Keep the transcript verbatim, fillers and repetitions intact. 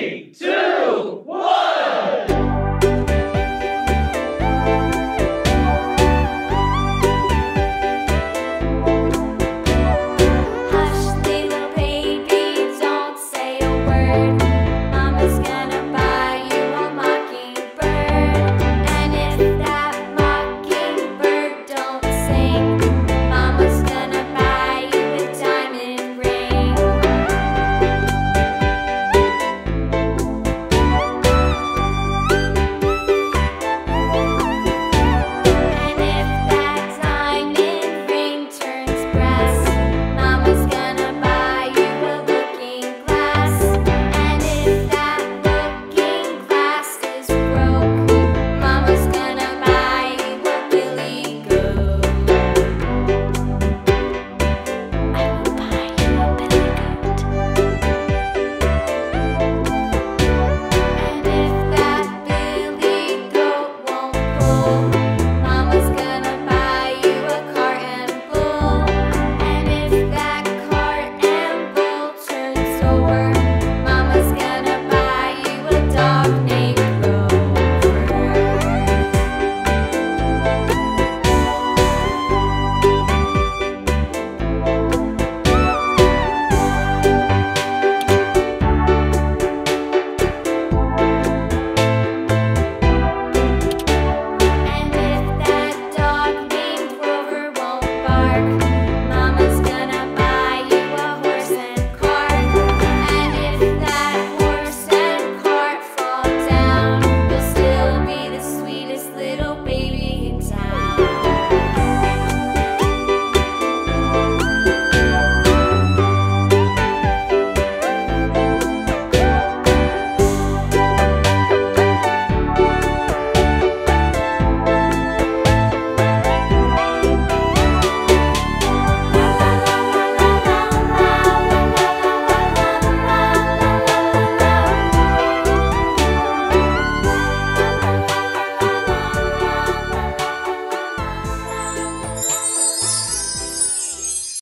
three, two.